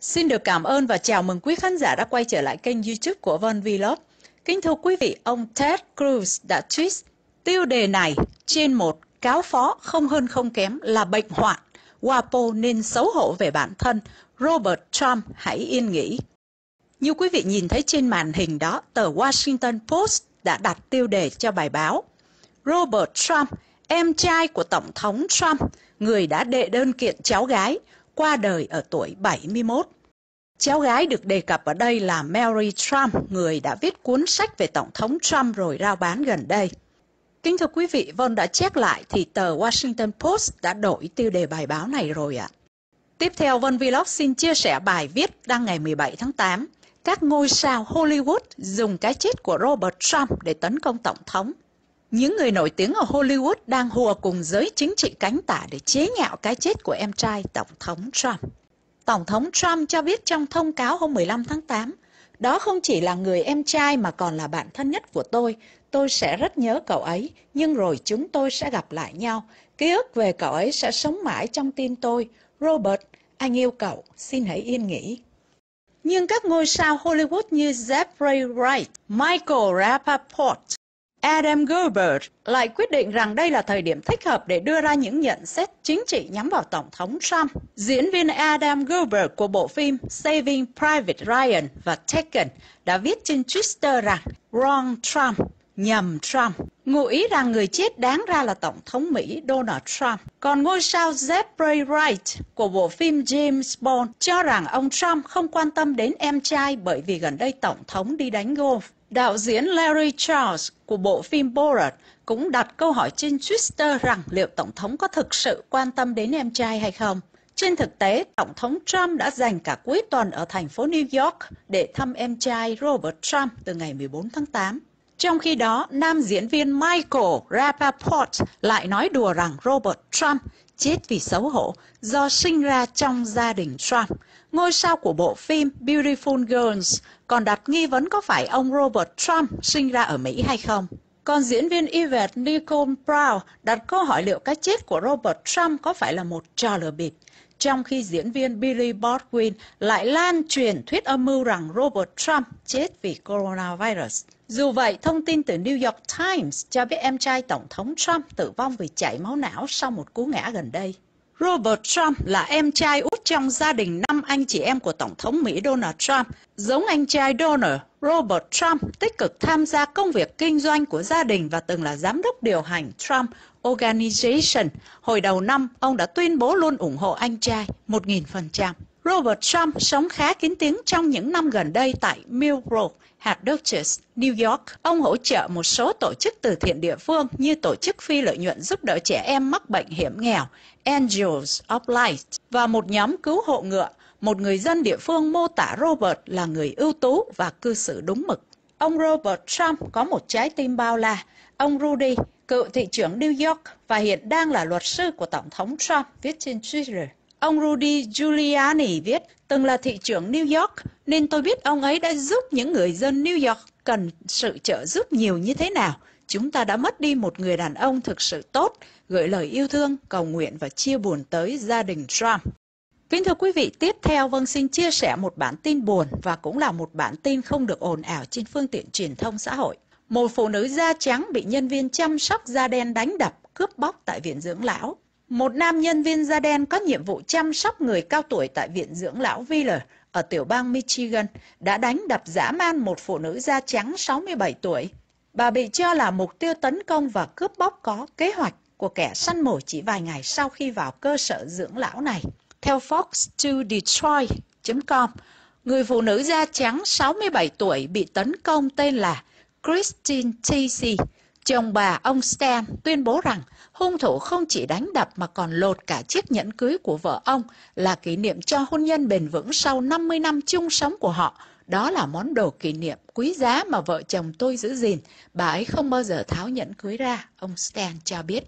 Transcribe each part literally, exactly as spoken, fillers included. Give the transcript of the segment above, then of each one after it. Xin được cảm ơn và chào mừng quý khán giả đã quay trở lại kênh YouTube của Văn Vlog. Kính thưa quý vị, ông Ted Cruz đã tweet tiêu đề này trên một cáo phó không hơn không kém là bệnh hoạn. Wapo nên xấu hổ về bản thân. Robert Trump hãy yên nghỉ. Như quý vị nhìn thấy trên màn hình đó, tờ Washington Post đã đặt tiêu đề cho bài báo Robert Trump, em trai của Tổng thống Trump, người đã đệ đơn kiện cháu gái, qua đời ở tuổi bảy mươi mốt. Cháu gái được đề cập ở đây là Mary Trump, người đã viết cuốn sách về Tổng thống Trump rồi rao bán gần đây. Kính thưa quý vị, Vân đã check lại thì tờ Washington Post đã đổi tiêu đề bài báo này rồi ạ. À. Tiếp theo, Vân Vlog xin chia sẻ bài viết đăng ngày mười bảy tháng tám. Các ngôi sao Hollywood dùng cái chết của Robert Trump để tấn công Tổng thống. Những người nổi tiếng ở Hollywood đang hùa cùng giới chính trị cánh tả để chế nhạo cái chết của em trai Tổng thống Trump. Tổng thống Trump cho biết trong thông cáo hôm mười lăm tháng tám, đó không chỉ là người em trai mà còn là bạn thân nhất của tôi. Tôi sẽ rất nhớ cậu ấy, nhưng rồi chúng tôi sẽ gặp lại nhau. Ký ức về cậu ấy sẽ sống mãi trong tim tôi. Robert, anh yêu cậu, xin hãy yên nghỉ. Nhưng các ngôi sao Hollywood như Jeffrey Wright, Michael Rappaport, Adam Goldberg lại quyết định rằng đây là thời điểm thích hợp để đưa ra những nhận xét chính trị nhắm vào Tổng thống Trump. Diễn viên Adam Goldberg của bộ phim Saving Private Ryan và Taken đã viết trên Twitter rằng Wrong Trump, nhầm Trump, ngụ ý rằng người chết đáng ra là Tổng thống Mỹ Donald Trump. Còn ngôi sao Jeffrey Wright của bộ phim James Bond cho rằng ông Trump không quan tâm đến em trai bởi vì gần đây Tổng thống đi đánh golf. Đạo diễn Larry Charles của bộ phim Borat cũng đặt câu hỏi trên Twitter rằng liệu Tổng thống có thực sự quan tâm đến em trai hay không. Trên thực tế, Tổng thống Trump đã dành cả cuối tuần ở thành phố New York để thăm em trai Robert Trump từ ngày mười bốn tháng tám. Trong khi đó, nam diễn viên Michael Rappaport lại nói đùa rằng Robert Trump chết vì xấu hổ do sinh ra trong gia đình Trump. Ngôi sao của bộ phim Beautiful Girls còn đặt nghi vấn có phải ông Robert Trump sinh ra ở Mỹ hay không. Còn diễn viên Yvette Nicole Brown đặt câu hỏi liệu cái chết của Robert Trump có phải là một trò lừa bịp. Trong khi diễn viên Billy Baldwin lại lan truyền thuyết âm mưu rằng Robert Trump chết vì coronavirus. Dù vậy, thông tin từ New York Times cho biết em trai Tổng thống Trump tử vong vì chảy máu não sau một cú ngã gần đây. Robert Trump là em trai út trong gia đình năm anh chị em của Tổng thống Mỹ Donald Trump. Giống anh trai Donald, Robert Trump tích cực tham gia công việc kinh doanh của gia đình và từng là giám đốc điều hành Trump Organization. Hồi đầu năm, ông đã tuyên bố luôn ủng hộ anh trai một nghìn phần trăm. Robert Trump sống khá kín tiếng trong những năm gần đây tại Millbrook, hạt Dutchess, New York. Ông hỗ trợ một số tổ chức từ thiện địa phương như tổ chức phi lợi nhuận giúp đỡ trẻ em mắc bệnh hiểm nghèo, Angels of Light, và một nhóm cứu hộ ngựa. Một người dân địa phương mô tả Robert là người ưu tú và cư xử đúng mực. Ông Robert Trump có một trái tim bao la. Ông Rudy, cựu thị trưởng New York và hiện đang là luật sư của Tổng thống Trump, viết trên Twitter. Ông Rudy Giuliani viết, từng là thị trưởng New York, nên tôi biết ông ấy đã giúp những người dân New York cần sự trợ giúp nhiều như thế nào. Chúng ta đã mất đi một người đàn ông thực sự tốt, gửi lời yêu thương, cầu nguyện và chia buồn tới gia đình Trump. Kính thưa quý vị, tiếp theo Vân xin chia sẻ một bản tin buồn và cũng là một bản tin không được ồn ào trên phương tiện truyền thông xã hội. Một phụ nữ da trắng bị nhân viên chăm sóc da đen đánh đập, cướp bóc tại viện dưỡng lão. Một nam nhân viên da đen có nhiệm vụ chăm sóc người cao tuổi tại viện dưỡng lão Villa ở tiểu bang Michigan đã đánh đập dã man một phụ nữ da trắng sáu mươi bảy tuổi. Bà bị cho là mục tiêu tấn công và cướp bóc có kế hoạch của kẻ săn mồi chỉ vài ngày sau khi vào cơ sở dưỡng lão này. Theo Fox two Detroit chấm com, người phụ nữ da trắng sáu mươi bảy tuổi bị tấn công tên là Christine Tracy. Chồng bà, ông Stan, tuyên bố rằng hung thủ không chỉ đánh đập mà còn lột cả chiếc nhẫn cưới của vợ ông là kỷ niệm cho hôn nhân bền vững sau năm mươi năm chung sống của họ. Đó là món đồ kỷ niệm quý giá mà vợ chồng tôi giữ gìn. Bà ấy không bao giờ tháo nhẫn cưới ra, ông Stan cho biết.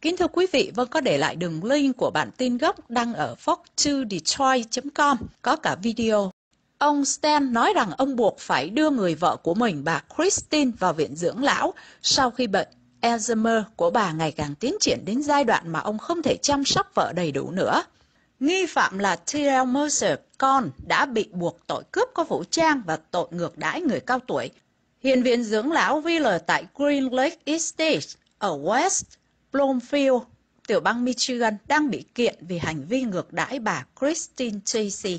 Kính thưa quý vị, Vân có để lại đường link của bản tin gốc đăng ở Fox two Detroit chấm com, có cả video. Ông Stan nói rằng ông buộc phải đưa người vợ của mình, bà Christine, vào viện dưỡng lão sau khi bệnh Alzheimer của bà ngày càng tiến triển đến giai đoạn mà ông không thể chăm sóc vợ đầy đủ nữa. Nghi phạm là Tyrell Mercer, con, đã bị buộc tội cướp có vũ trang và tội ngược đãi người cao tuổi. Hiện viện dưỡng lão Villa tại Green Lake Estate ở West Bloomfield, tiểu bang Michigan, đang bị kiện vì hành vi ngược đãi bà Christine Tracy.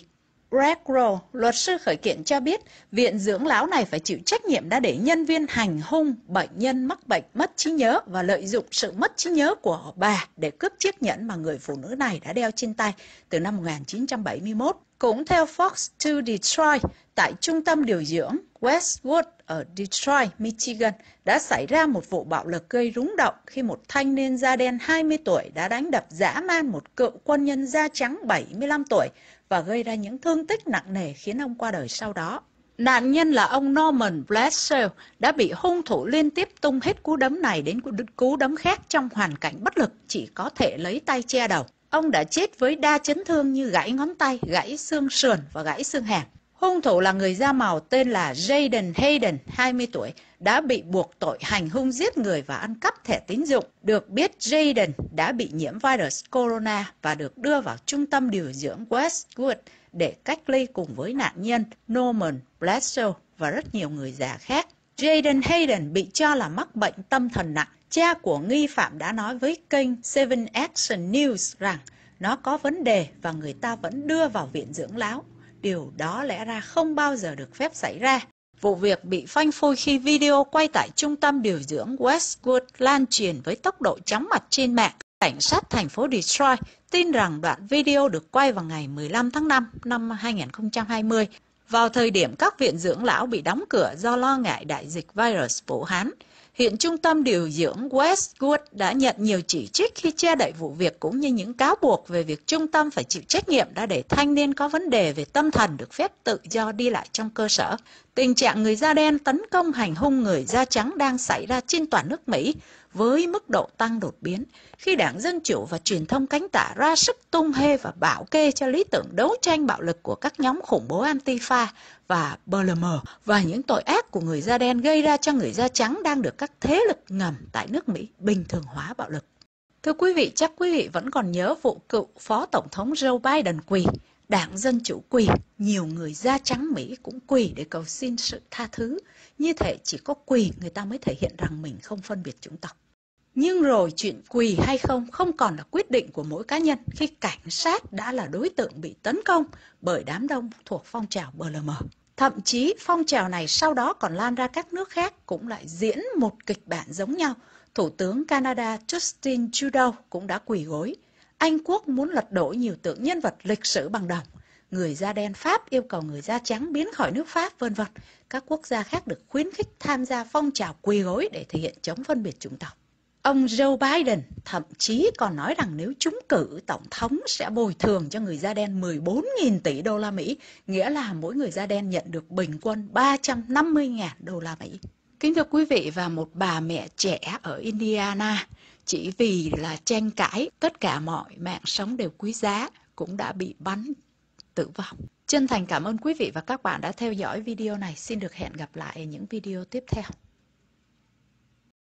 Greg Rowe, luật sư khởi kiện cho biết, viện dưỡng lão này phải chịu trách nhiệm đã để nhân viên hành hung bệnh nhân mắc bệnh mất trí nhớ và lợi dụng sự mất trí nhớ của bà để cướp chiếc nhẫn mà người phụ nữ này đã đeo trên tay từ năm một nghìn chín trăm bảy mươi mốt. Cũng theo Fox two Detroit, tại trung tâm điều dưỡng Westwood ở Detroit, Michigan, đã xảy ra một vụ bạo lực gây rúng động khi một thanh niên da đen hai mươi tuổi đã đánh đập dã man một cựu quân nhân da trắng bảy mươi lăm tuổi và gây ra những thương tích nặng nề khiến ông qua đời sau đó. Nạn nhân là ông Norman Bledsoe đã bị hung thủ liên tiếp tung hết cú đấm này đến cú đấm khác trong hoàn cảnh bất lực, chỉ có thể lấy tay che đầu. Ông đã chết với đa chấn thương như gãy ngón tay, gãy xương sườn và gãy xương hàm. Hung thủ là người da màu tên là Jayden Hayden, hai mươi tuổi, đã bị buộc tội hành hung giết người và ăn cắp thẻ tín dụng. Được biết, Jayden đã bị nhiễm virus corona và được đưa vào trung tâm điều dưỡng Westwood để cách ly cùng với nạn nhân Norman Bledsoe và rất nhiều người già khác. Jayden Hayden bị cho là mắc bệnh tâm thần nặng. Cha của nghi phạm đã nói với kênh seven Action News rằng nó có vấn đề và người ta vẫn đưa vào viện dưỡng lão. Điều đó lẽ ra không bao giờ được phép xảy ra. Vụ việc bị phanh phui khi video quay tại trung tâm điều dưỡng Westwood lan truyền với tốc độ chóng mặt trên mạng. Cảnh sát thành phố Detroit tin rằng đoạn video được quay vào ngày mười lăm tháng năm năm hai nghìn không trăm hai mươi, vào thời điểm các viện dưỡng lão bị đóng cửa do lo ngại đại dịch virus Vũ Hán. Hiện trung tâm điều dưỡng Westwood đã nhận nhiều chỉ trích khi che đậy vụ việc cũng như những cáo buộc về việc trung tâm phải chịu trách nhiệm đã để thanh niên có vấn đề về tâm thần được phép tự do đi lại trong cơ sở. Tình trạng người da đen tấn công hành hung người da trắng đang xảy ra trên toàn nước Mỹ với mức độ tăng đột biến khi Đảng Dân Chủ và truyền thông cánh tả ra sức tung hê và bảo kê cho lý tưởng đấu tranh bạo lực của các nhóm khủng bố Antifa và B L M và những tội ác của người da đen gây ra cho người da trắng đang được các thế lực ngầm tại nước Mỹ bình thường hóa bạo lực. Thưa quý vị, chắc quý vị vẫn còn nhớ vụ cựu Phó Tổng thống Joe Biden quỳ, Đảng Dân Chủ quỳ, nhiều người da trắng Mỹ cũng quỳ để cầu xin sự tha thứ. Như thể chỉ có quỳ người ta mới thể hiện rằng mình không phân biệt chủng tộc. Nhưng rồi chuyện quỳ hay không không còn là quyết định của mỗi cá nhân khi cảnh sát đã là đối tượng bị tấn công bởi đám đông thuộc phong trào B L M. Thậm chí phong trào này sau đó còn lan ra các nước khác cũng lại diễn một kịch bản giống nhau. Thủ tướng Canada Justin Trudeau cũng đã quỳ gối. Anh Quốc muốn lật đổ nhiều tượng nhân vật lịch sử bằng đồng. Người da đen Pháp yêu cầu người da trắng biến khỏi nước Pháp, vân vân. Các quốc gia khác được khuyến khích tham gia phong trào quỳ gối để thể hiện chống phân biệt chủng tộc. Ông Joe Biden thậm chí còn nói rằng nếu trúng cử, Tổng thống sẽ bồi thường cho người da đen mười bốn nghìn tỷ đô la Mỹ, nghĩa là mỗi người da đen nhận được bình quân ba trăm năm mươi nghìn đô la Mỹ. Kính thưa quý vị, và một bà mẹ trẻ ở Indiana, chỉ vì là tranh cãi, tất cả mọi mạng sống đều quý giá, cũng đã bị bắn tử vong. Chân thành cảm ơn quý vị và các bạn đã theo dõi video này. Xin được hẹn gặp lại ở những video tiếp theo.